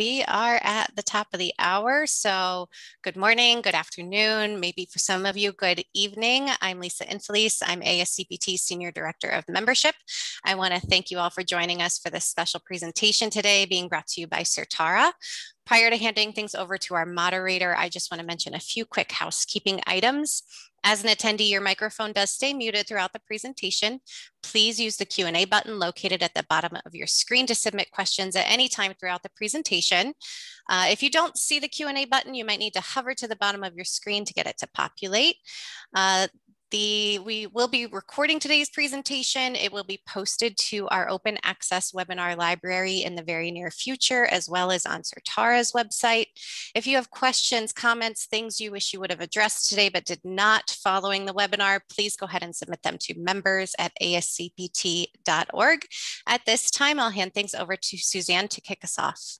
We are at the top of the hour, so good morning, good afternoon, maybe for some of you, good evening. I'm Lisa Infelice. I'm ASCPT Senior Director of Membership. I want to thank you all for joining us for this special presentation today being brought to you by Certara. Prior to handing things over to our moderator, I just want to mention a few quick housekeeping items. As an attendee, your microphone does stay muted throughout the presentation. Please use the Q&A button located at the bottom of your screen to submit questions at any time throughout the presentation. If you don't see the Q&A button, you might need to hover to the bottom of your screen to get it to populate. We will be recording today's presentation. It will be posted to our open access webinar library in the very near future, as well as on Certara's website. If you have questions, comments, things you wish you would have addressed today but did not following the webinar, please go ahead and submit them to members@ascpt.org. At this time, I'll hand things over to Suzanne to kick us off.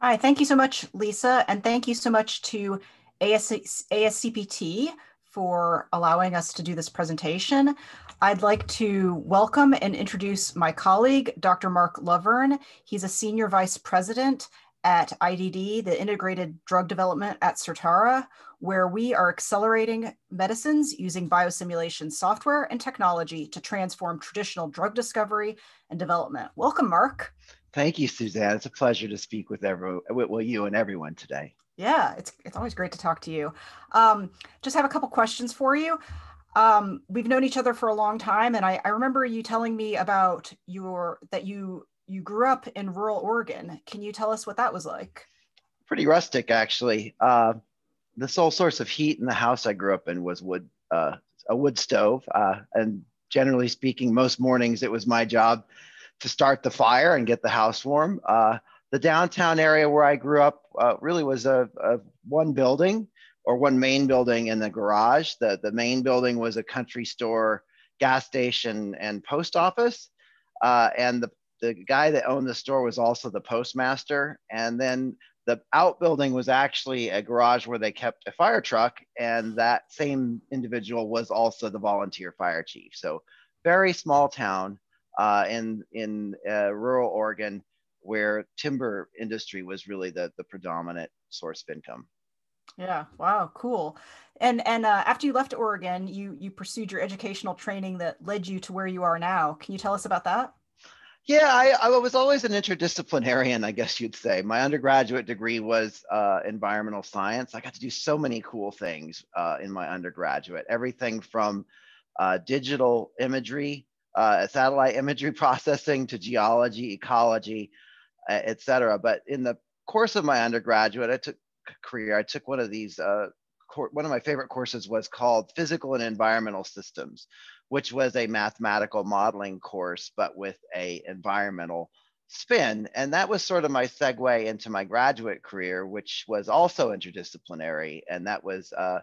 Hi, thank you so much, Lisa, and thank you so much to ASCPT for allowing us to do this presentation. I'd like to welcome and introduce my colleague, Dr. Mark Lovern. He's a Senior Vice President at IDD, the Integrated Drug Development at Certara, where we are accelerating medicines using biosimulation software and technology to transform traditional drug discovery and development. Welcome, Mark. Thank you, Suzanne. It's a pleasure to speak with you and everyone today. Yeah, it's always great to talk to you. Just have a couple questions for you. We've known each other for a long time, and I remember you telling me about that you grew up in rural Oregon. Can you tell us what that was like? Pretty rustic, actually. The sole source of heat in the house I grew up in was a wood stove, and generally speaking, most mornings it was my job to start the fire and get the house warm. The downtown area where I grew up really was one main building and the garage. The main building was a country store, gas station, and post office. And the guy that owned the store was also the postmaster. And then the outbuilding was actually a garage where they kept a fire truck. And that same individual was also the volunteer fire chief. So very small town in rural Oregon, where timber industry was really the predominant source of income. Yeah, wow, cool. And after you left Oregon, you pursued your educational training that led you to where you are now. Can you tell us about that? Yeah, I was always an interdisciplinarian, I guess you'd say. My undergraduate degree was environmental science. I got to do so many cool things in my undergraduate, everything from digital imagery, satellite imagery processing, to geology, ecology, etc. But in the course of my undergraduate, I took one of these, one of my favorite courses was called Physical and Environmental Systems, which was a mathematical modeling course, but with a environmental spin. And that was sort of my segue into my graduate career, which was also interdisciplinary. And that was a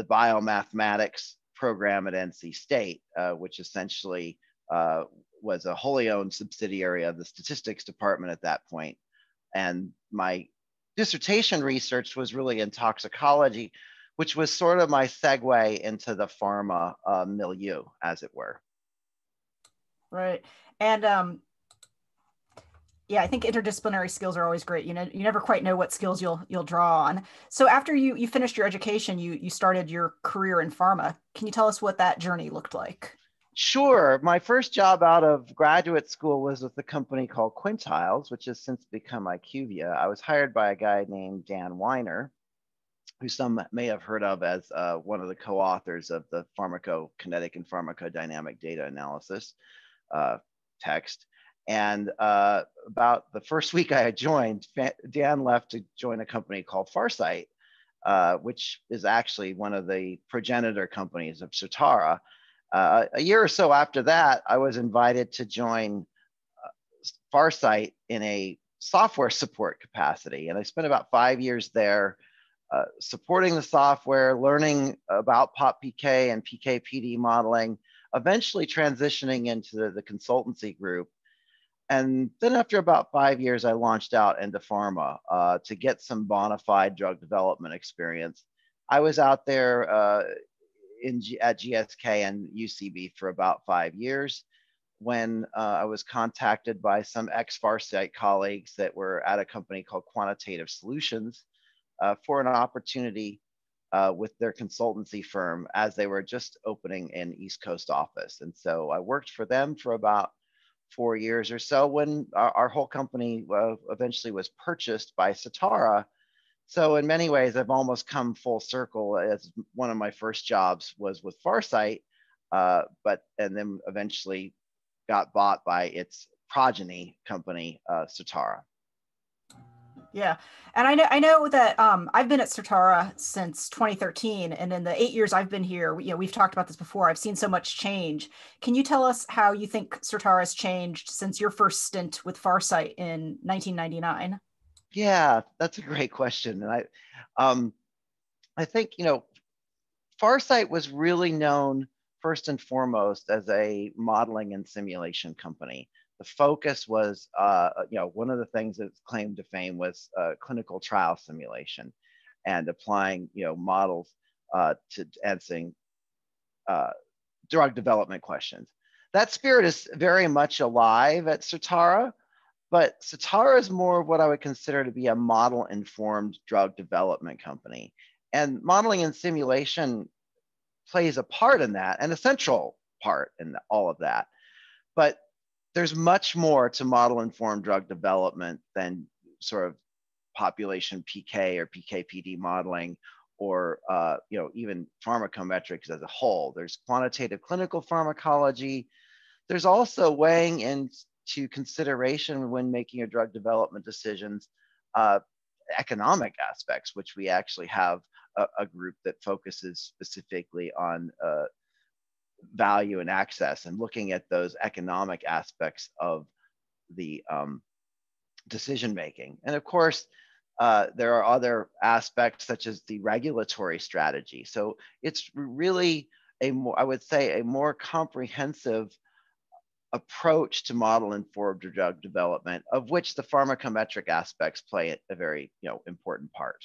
biomathematics program at NC State, which essentially was a wholly owned subsidiary of the statistics department at that point. And my dissertation research was really in toxicology, which was sort of my segue into the pharma milieu, as it were. Right. And yeah, I think interdisciplinary skills are always great. You know, you never quite know what skills you'll draw on. So after you finished your education, you started your career in pharma. Can you tell us what that journey looked like? Sure. My first job out of graduate school was with a company called Quintiles, which has since become IQVIA. I was hired by a guy named Dan Weiner, who some may have heard of as one of the co-authors of the pharmacokinetic and pharmacodynamic data analysis text. And about the first week I had joined, Dan left to join a company called Pharsight, which is actually one of the progenitor companies of Certara. A year or so after that, I was invited to join Pharsight in a software support capacity. And I spent about 5 years there supporting the software, learning about PopPK and PKPD modeling, eventually transitioning into the consultancy group. And then after about 5 years, I launched out into pharma to get some bona fide drug development experience. I was out there at GSK and UCB for about 5 years, when I was contacted by some ex-Pharsight colleagues that were at a company called Quantitative Solutions for an opportunity with their consultancy firm as they were just opening an East Coast office. And so I worked for them for about 4 years or so when our whole company eventually was purchased by Certara. So in many ways, I've almost come full circle, as one of my first jobs was with Pharsight, and then eventually got bought by its progeny company, Certara. Yeah, and I know that I've been at Certara since 2013, and in the 8 years I've been here, we've talked about this before. I've seen so much change. Can you tell us how you think Certara has changed since your first stint with Pharsight in 1999? Yeah, that's a great question, and I think Pharsight was really known first and foremost as a modeling and simulation company. The focus was, one of the things that's claimed to fame was clinical trial simulation and applying, models to answering drug development questions. That spirit is very much alive at Certara, but Certara is more of what I would consider to be a model-informed drug development company. And modeling and simulation plays a part in that, and a central part in all of that. But there's much more to model-informed drug development than sort of population PK or PKPD modeling, or even pharmacometrics as a whole. There's quantitative clinical pharmacology. There's also weighing into consideration when making a drug development decisions, economic aspects, which we actually have a group that focuses specifically on value and access, and looking at those economic aspects of the decision making. And of course, there are other aspects such as the regulatory strategy. So it's really a more comprehensive approach to model informed drug development, of which the pharmacometric aspects play a very important part.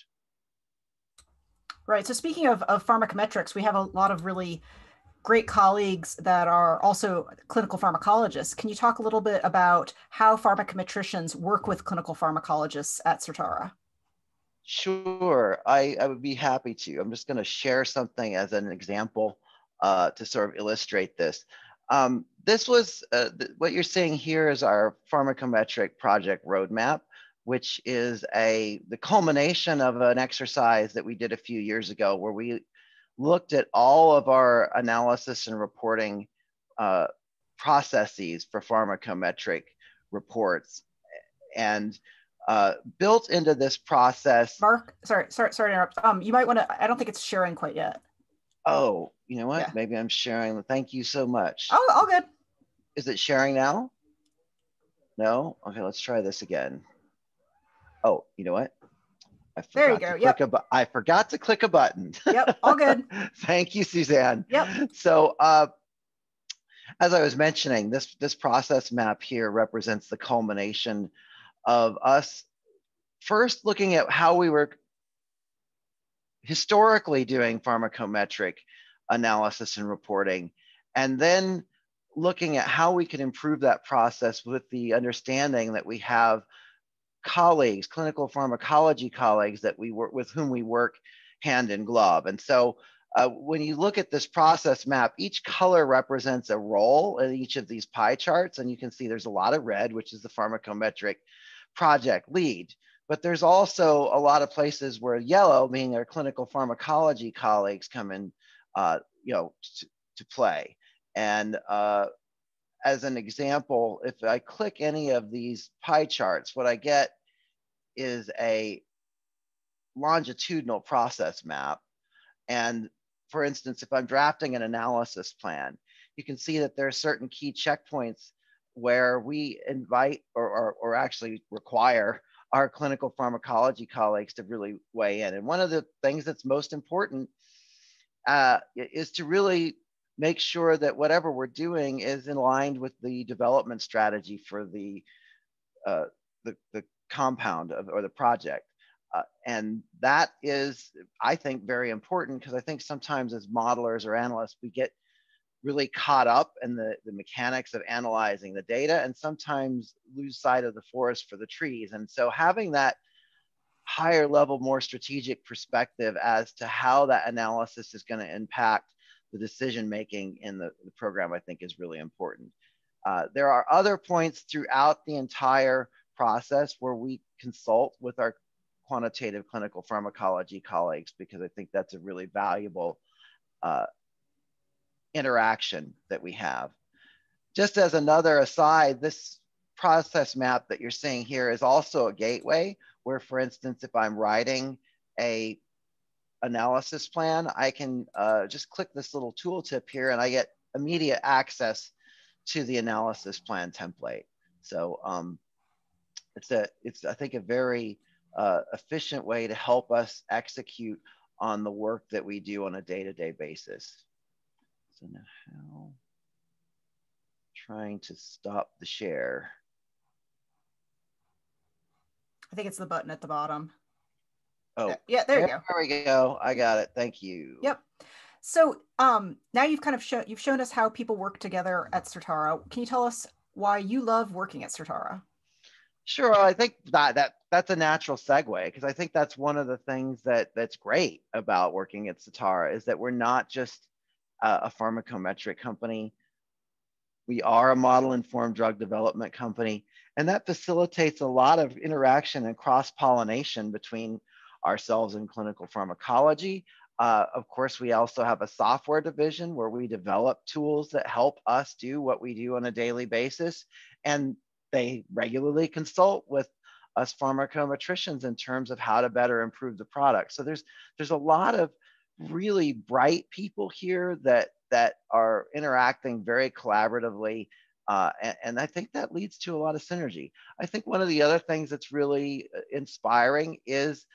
Right. So speaking of pharmacometrics, we have a lot of really great colleagues that are also clinical pharmacologists. Can you talk a little bit about how pharmacometricians work with clinical pharmacologists at Certara? Sure, I would be happy to. I'm just going to share something as an example to sort of illustrate this. This was, what you're seeing here is our pharmacometric project roadmap, which is the culmination of an exercise that we did a few years ago where we looked at all of our analysis and reporting processes for pharmacometric reports, and built into this process. Mark, sorry to interrupt. You might want to. I don't think it's sharing quite yet. Oh, you know what? Yeah. Maybe I'm sharing. Thank you so much. Oh, all good. Is it sharing now? No. Okay, let's try this again. Oh, you know what? There you go. Yep. I forgot to click a button. Yep. All good. Thank you, Suzanne. Yep. So as I was mentioning, this process map here represents the culmination of us first looking at how we were historically doing pharmacometric analysis and reporting, and then looking at how we can improve that process with the understanding that we have colleagues, clinical pharmacology colleagues that we work with, whom we work hand in glove. And so when you look at this process map, each color represents a role in each of these pie charts. And you can see there's a lot of red, which is the pharmacometric project lead. But there's also a lot of places where yellow, being our clinical pharmacology colleagues, come in to play. And as an example, if I click any of these pie charts, what I get is a longitudinal process map. And for instance, if I'm drafting an analysis plan, you can see that there are certain key checkpoints where we invite or actually require our clinical pharmacology colleagues to really weigh in. And one of the things that's most important is to really make sure that whatever we're doing is in line with the development strategy for the compound or the project. And that is, I think, very important, because I think sometimes as modelers or analysts, we get really caught up in the mechanics of analyzing the data and sometimes lose sight of the forest for the trees. And so having that higher level, more strategic perspective as to how that analysis is going to impact the decision making in the program, I think is really important. There are other points throughout the entire process where we consult with our quantitative clinical pharmacology colleagues, because I think that's a really valuable interaction that we have. Just as another aside, this process map that you're seeing here is also a gateway where, for instance, if I'm writing a analysis plan, I can just click this little tooltip here and I get immediate access to the analysis plan template. So it's I think a very efficient way to help us execute on the work that we do on a day-to-day basis. So now how? Trying to stop the share. I think it's the button at the bottom. Oh, there. Yeah, there you go. There we go. I got it. Thank you. Yep. So now you've kind of shown us how people work together at Certara. Can you tell us why you love working at Certara? Sure. I think that's a natural segue, because I think that's one of the things that's great about working at Certara is that we're not just a pharmacometric company. We are a model-informed drug development company, and that facilitates a lot of interaction and cross-pollination between ourselves and clinical pharmacology. Of course, we also have a software division where we develop tools that help us do what we do on a daily basis, and they regularly consult with us pharmacometricians in terms of how to better improve the product. So there's a lot of really bright people here that are interacting very collaboratively. And I think that leads to a lot of synergy. I think one of the other things that's really inspiring is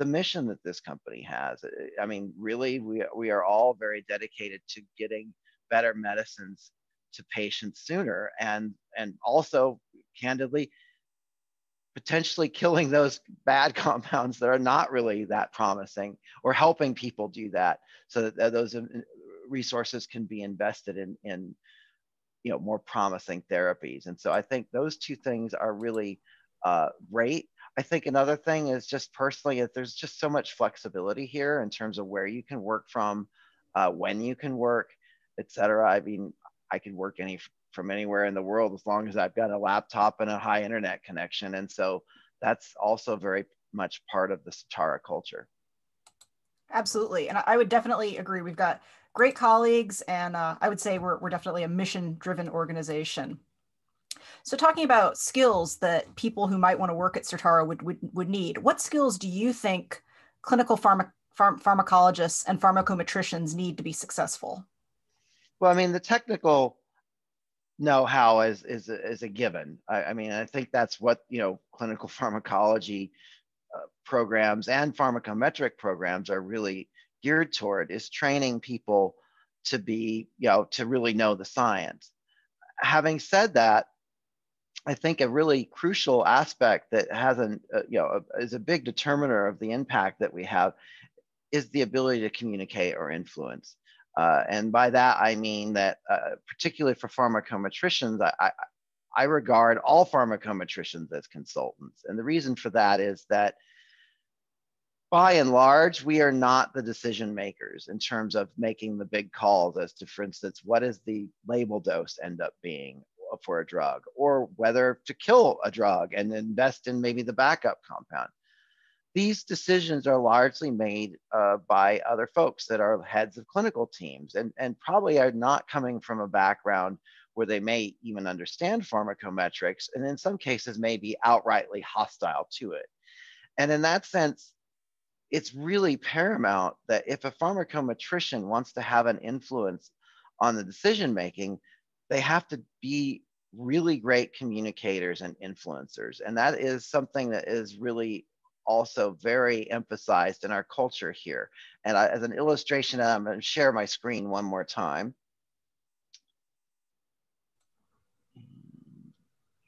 the mission that this company has. I mean, really, we are all very dedicated to getting better medicines to patients sooner, and also, candidly, potentially killing those bad compounds that are not really that promising, or helping people do that so that those resources can be invested in more promising therapies. And so I think those two things are really great. I think another thing is just personally that there's just so much flexibility here in terms of where you can work from, when you can work, et cetera. I mean, I can work from anywhere in the world as long as I've got a laptop and a high internet connection. And so that's also very much part of the Certara culture. Absolutely. And I would definitely agree. We've got great colleagues, and I would say we're definitely a mission-driven organization. So talking about skills that people who might want to work at Certara would need, what skills do you think clinical pharmacologists and pharmacometricians need to be successful? Well, I mean, the technical know-how is a given. I mean, I think that's what, clinical pharmacology programs and pharmacometric programs are really geared toward, is training people to be, to really know the science. Having said that, I think a really crucial aspect that hasn't, is a big determiner of the impact that we have is the ability to communicate or influence. And by that, I mean that particularly for pharmacometricians, I regard all pharmacometricians as consultants. And the reason for that is that by and large, we are not the decision makers in terms of making the big calls as to, for instance, what is the label dose end up being for a drug, or whether to kill a drug and invest in maybe the backup compound. These decisions are largely made by other folks that are heads of clinical teams, and probably are not coming from a background where they may even understand pharmacometrics, and in some cases may be outrightly hostile to it. And in that sense, it's really paramount that if a pharmacometrician wants to have an influence on the decision-making, they have to be really great communicators and influencers. And that is something that is really also very emphasized in our culture here. And as an illustration, I'm going to share my screen one more time.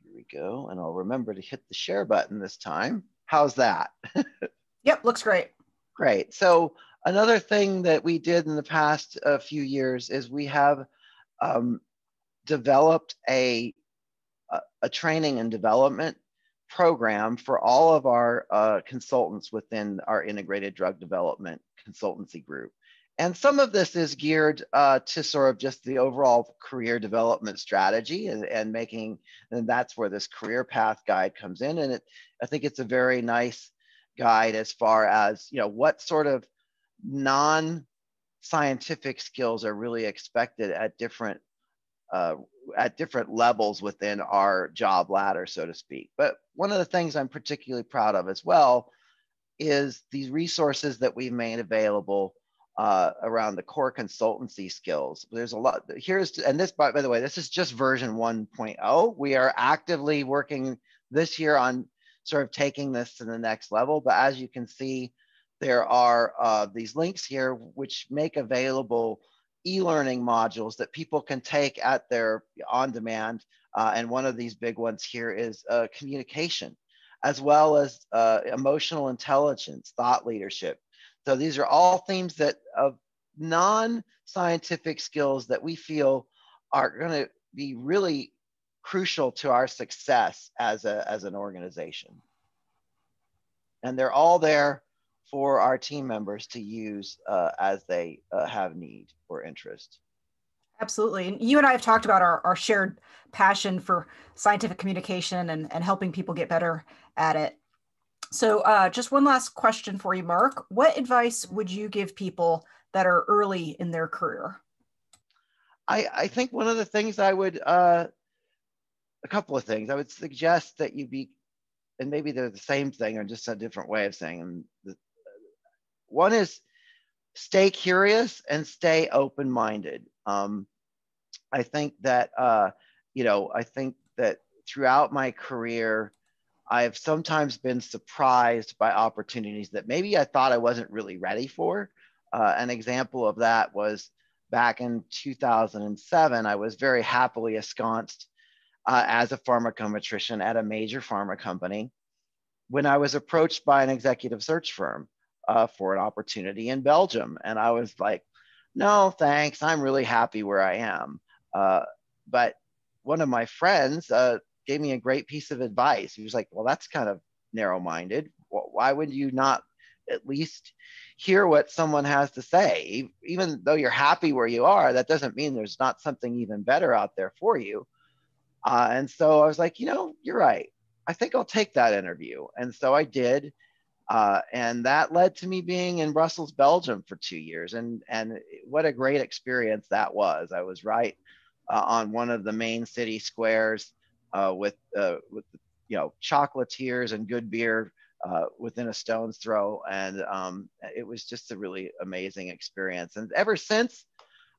Here we go. And I'll remember to hit the share button this time. How's that? Yep, looks great. Great. So another thing that we did in the past few years is we have developed a training and development program for all of our consultants within our integrated drug development consultancy group. And some of this is geared to sort of just the overall career development strategy and that's where this career path guide comes in. And I think it's a very nice guide as far as, you know, what sort of non-scientific skills are really expected at different levels within our job ladder, so to speak. But one of the things I'm particularly proud of as well is these resources that we've made available around the core consultancy skills. There's a lot here's, and this, by the way, this is just version 1.0. We are actively working this year on sort of taking this to the next level. But as you can see, there are these links here which make available e-learning modules that people can take at their on-demand. And one of these big ones here is communication, as well as emotional intelligence, thought leadership. So these are all themes that of non-scientific skills that we feel are going to be really crucial to our success as an organization. And they're all there for our team members to use as they have need or interest. Absolutely. And you and I have talked about our shared passion for scientific communication and helping people get better at it. So just one last question for you, Mark. What advice would you give people that are early in their career? I think one of the things I would, a couple of things, I would suggest that you be, and maybe they're the same thing or just a different way of saying them. One is stay curious and stay open-minded. I think that, you know, I think that throughout my career, I have sometimes been surprised by opportunities that maybe I thought I wasn't really ready for. An example of that was back in 2007, I was very happily ensconced as a pharmacometrician at a major pharma company when I was approached by an executive search firm for an opportunity in Belgium. And I was like, no, thanks. I'm really happy where I am. But one of my friends, gave me a great piece of advice. He was like, well, that's kind of narrow-minded. Why would you not at least hear what someone has to say? Even though you're happy where you are, that doesn't mean there's not something even better out there for you. And so I was like, you know, you're right. I think I'll take that interview. And so I did. And that led to me being in Brussels, Belgium for 2 years. And what a great experience that was. I was right on one of the main city squares, with you know, chocolatiers and good beer within a stone's throw, and it was just a really amazing experience. And ever since,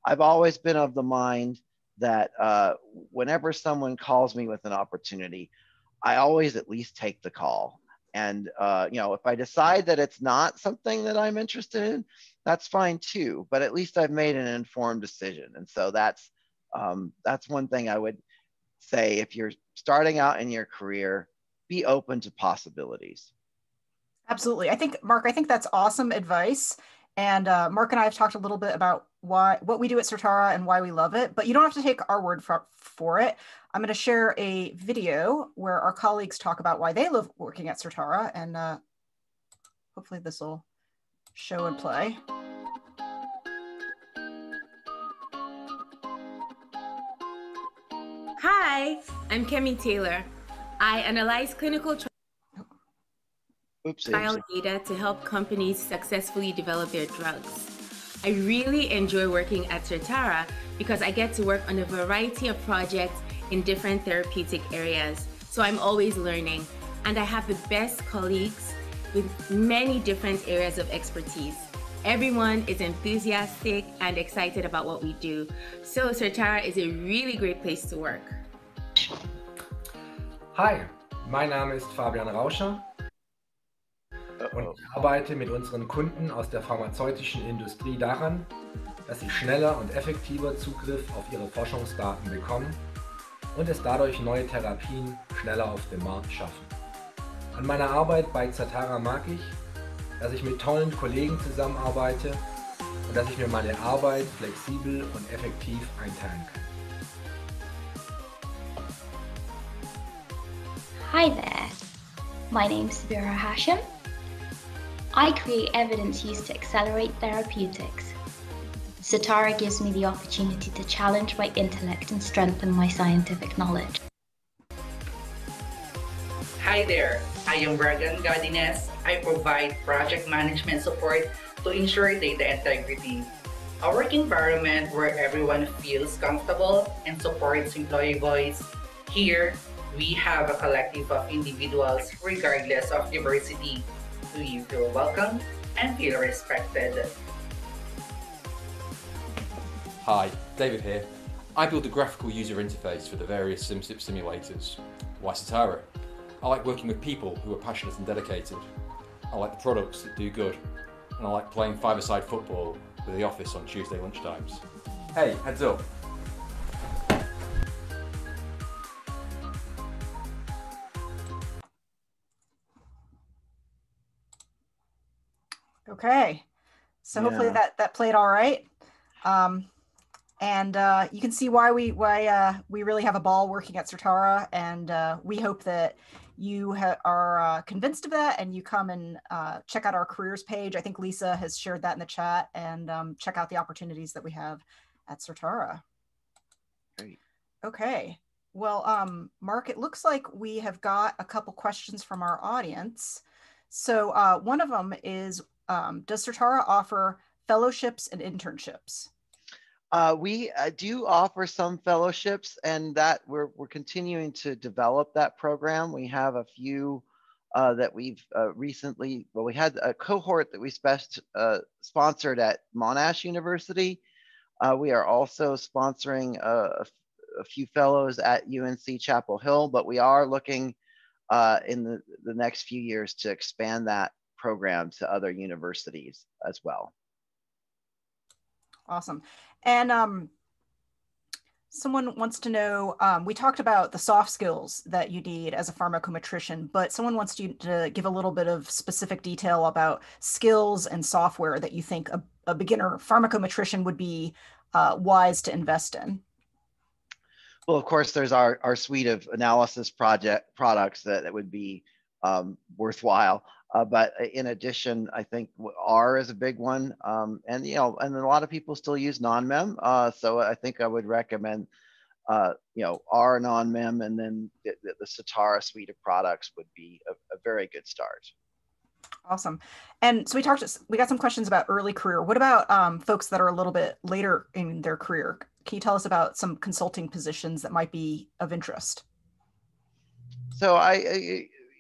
I've always been of the mind that whenever someone calls me with an opportunity, I always at least take the call. And you know, if I decide that it's not something that I'm interested in, that's fine too. But at least I've made an informed decision, and so that's one thing I would say. If you're starting out in your career, be open to possibilities. Absolutely. I think, Mark, I think that's awesome advice. And Mark and I have talked a little bit about what we do at Certara and why we love it, but you don't have to take our word for it. I'm going to share a video where our colleagues talk about why they love working at Certara, and hopefully this will show and play. Hi, I'm Kimmy Taylor. I analyze clinical trial data to help companies successfully develop their drugs. I really enjoy working at Certara because I get to work on a variety of projects in different therapeutic areas, so I'm always learning, and I have the best colleagues with many different areas of expertise. Everyone is enthusiastic and excited about what we do, so Certara is a really great place to work. Hi, mein Name ist Fabian Rauscher und ich arbeite mit unseren Kunden aus der pharmazeutischen Industrie daran, dass sie schneller und effektiver Zugriff auf ihre Forschungsdaten bekommen und es dadurch neue Therapien schneller auf dem Markt schaffen. An meiner Arbeit bei Certara mag ich, dass ich mit tollen Kollegen zusammenarbeite und dass ich mir meine Arbeit flexibel und effektiv einteilen kann. Hi there, my name's Vera Hashem. I create evidence used to accelerate therapeutics. Certara gives me the opportunity to challenge my intellect and strengthen my scientific knowledge. Hi there, I am Bragan Gardinez. I provide project management support to ensure data integrity. A work environment where everyone feels comfortable and supports employee voice. Here, we have a collective of individuals regardless of diversity. Do you feel welcome and feel respected? Hi, David here. I build the graphical user interface for the various Simcyp simulators. Why Certara? I like working with people who are passionate and dedicated. I like the products that do good. And I like playing five-a-side football with the office on Tuesday lunchtimes. Hey, heads up. Okay, so hopefully that played all right, and you can see why we really have a ball working at Certara, and we hope that you are convinced of that and you come and check out our careers page. I think Lisa has shared that in the chat, and check out the opportunities that we have at Certara. Great. Okay, well, Mark, it looks like we have got a couple questions from our audience. So one of them is, does Certara offer fellowships and internships? We do offer some fellowships, and that we're continuing to develop that program. We have a few that we've recently, well, we had a cohort that we sponsored at Monash University. We are also sponsoring a few fellows at UNC Chapel Hill, but we are looking in the next few years to expand that program to other universities as well. Awesome. And someone wants to know, we talked about the soft skills that you need as a pharmacometrician, but someone wants you to give a little bit of specific detail about skills and software that you think a beginner pharmacometrician would be wise to invest in. Well, of course, there's our suite of analysis products that would be worthwhile. But in addition, I think R is a big one, and a lot of people still use NONMEM. So I think I would recommend, R, NONMEM, and then the Certara suite of products would be a very good start. Awesome. And so we got some questions about early career. What about folks that are a little bit later in their career? Can you tell us about some consulting positions that might be of interest? So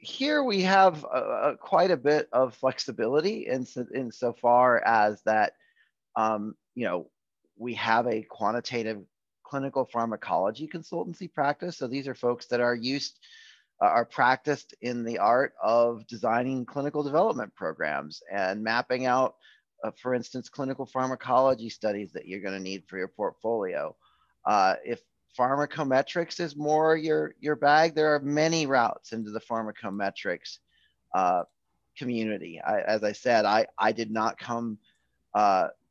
here we have quite a bit of flexibility insofar as that, we have a quantitative clinical pharmacology consultancy practice. So these are folks that are practiced in the art of designing clinical development programs and mapping out, for instance, clinical pharmacology studies that you're going to need for your portfolio. If pharmacometrics is more your bag, there are many routes into the pharmacometrics community. As I said, I did not come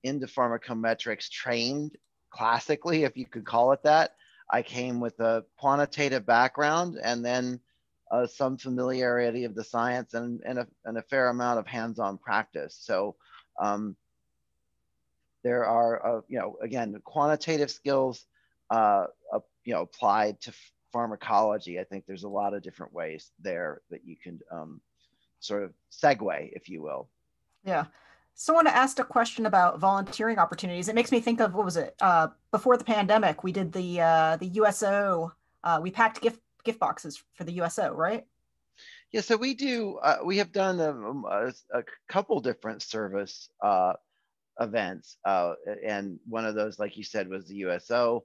into pharmacometrics trained classically, if you could call it that. I came with a quantitative background and then some familiarity of the science and a fair amount of hands-on practice. So there are, again, quantitative skills applied to pharmacology. I think there's a lot of different ways there that you can sort of segue, if you will. Yeah. Someone asked a question about volunteering opportunities. It makes me think of, what was it? Before the pandemic, we did the USO. We packed gift boxes for the USO, right? Yeah. So we do. We have done a couple different service events, and one of those, like you said, was the USO.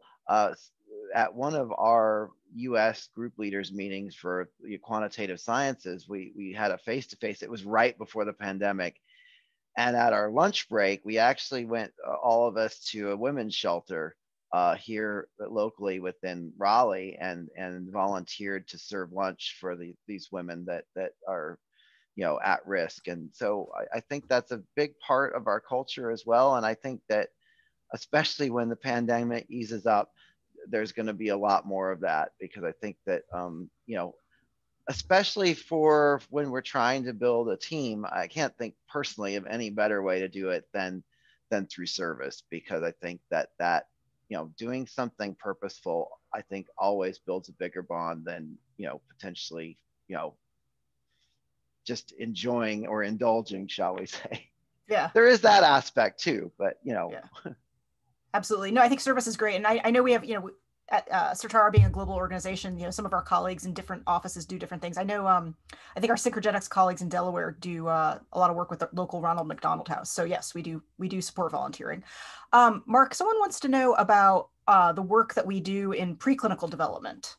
At one of our U.S. group leaders meetings for quantitative sciences, we had a face-to-face. It was right before the pandemic. And at our lunch break, we actually went, all of us, to a women's shelter here locally within Raleigh, and volunteered to serve lunch for these women that are, at risk. And so I think that's a big part of our culture as well. And I think that, especially when the pandemic eases up, there's going to be a lot more of that, because I think that, especially for when we're trying to build a team. I can't think personally of any better way to do it than through service, because I think that you know, doing something purposeful, I think always builds a bigger bond than, you know, potentially, you know, just enjoying or indulging, shall we say. Yeah. There is that aspect too, but you know. Yeah. Absolutely. No, I think service is great. And I know we have, you know, at Certara being a global organization, you know, some of our colleagues in different offices do different things. I know, I think our Synchrogenics colleagues in Delaware do a lot of work with the local Ronald McDonald House. So yes, we do support volunteering. Mark, someone wants to know about the work that we do in preclinical development.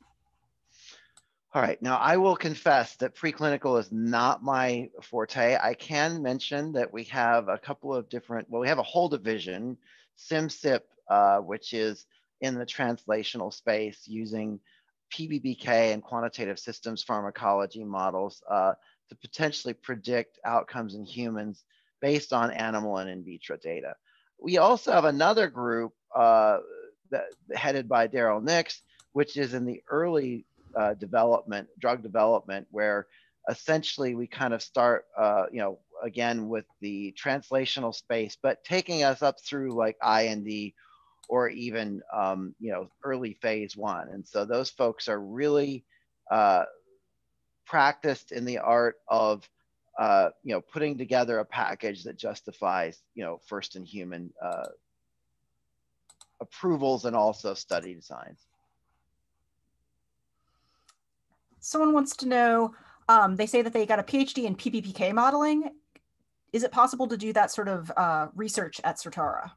All right, now I will confess that preclinical is not my forte. I can mention that we have a couple of different, well, we have a whole division, Simcyp, which is in the translational space using PBBK and quantitative systems pharmacology models to potentially predict outcomes in humans based on animal and in vitro data. We also have another group headed by Daryl Nix, which is in the early drug development, where essentially we kind of start, you know, again with the translational space, but taking us up through like IND or even, you know, early phase 1. And so those folks are really practiced in the art of, you know, putting together a package that justifies, you know, first in human approvals and also study designs. Someone wants to know, they say that they got a PhD in PBPK modeling. Is it possible to do that sort of research at Certara?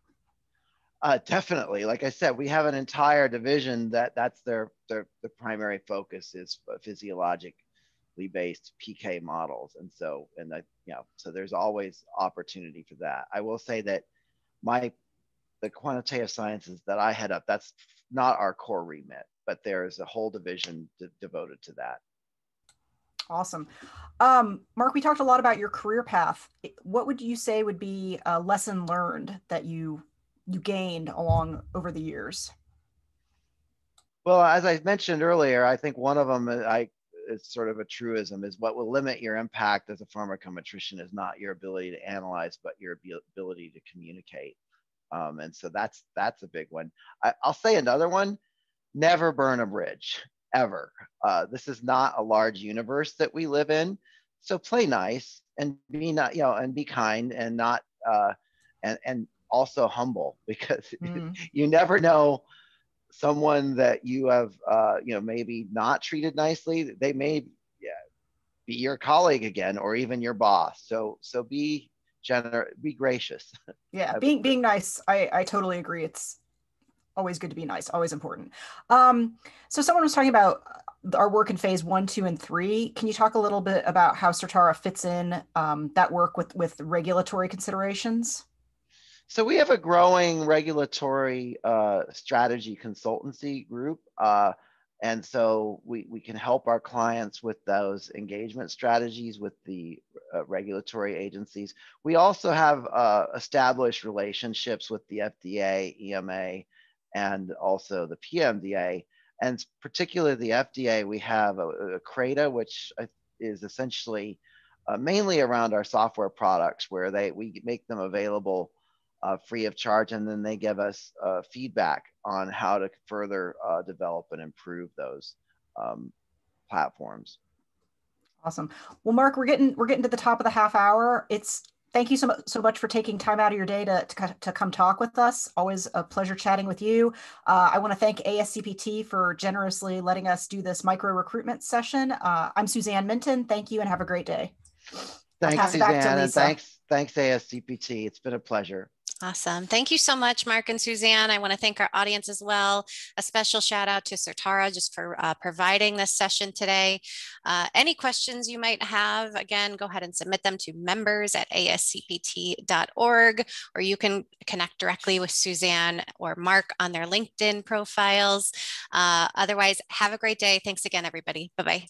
Definitely. Like I said, we have an entire division that's their primary focus is physiologically based PK models. And so, you know, so there's always opportunity for that. I will say that the quantitative sciences that I head up, that's not our core remit, but there is a whole division devoted to that. Awesome. Mark, we talked a lot about your career path. What would you say would be a lesson learned that you gained over the years? Well, as I mentioned earlier, I think one of them is sort of a truism, is what will limit your impact as a pharmacometrician is not your ability to analyze, but your ability to communicate. And so that's a big one. I'll say another one. Never burn a bridge, ever. This is not a large universe that we live in, so play nice and be kind and not and also humble, because you never know someone that you have you know, maybe not treated nicely. They may be your colleague again, or even your boss. So be gracious. Yeah, being nice. I totally agree. It's always good to be nice, always important. So someone was talking about our work in phase 1, 2, and 3. Can you talk a little bit about how Certara fits in that work with regulatory considerations? So we have a growing regulatory strategy consultancy group. And so we can help our clients with those engagement strategies with the regulatory agencies. We also have established relationships with the FDA, EMA, and also the PMDA, and particularly the FDA. We have a CRADA, which is essentially mainly around our software products, where we make them available free of charge, and then they give us feedback on how to further develop and improve those platforms. Awesome. Well, Mark, we're getting to the top of the half hour. Thank you so much for taking time out of your day to come talk with us. Always a pleasure chatting with you. I want to thank ASCPT for generously letting us do this micro recruitment session. I'm Suzanne Minton. Thank you and have a great day. Thanks, Suzanne, and thanks ASCPT. It's been a pleasure. Awesome. Thank you so much, Mark and Suzanne. I want to thank our audience as well. A special shout out to Certara just for providing this session today. Any questions you might have, again, go ahead and submit them to members@ascpt.org, or you can connect directly with Suzanne or Mark on their LinkedIn profiles. Otherwise, have a great day. Thanks again, everybody. Bye-bye.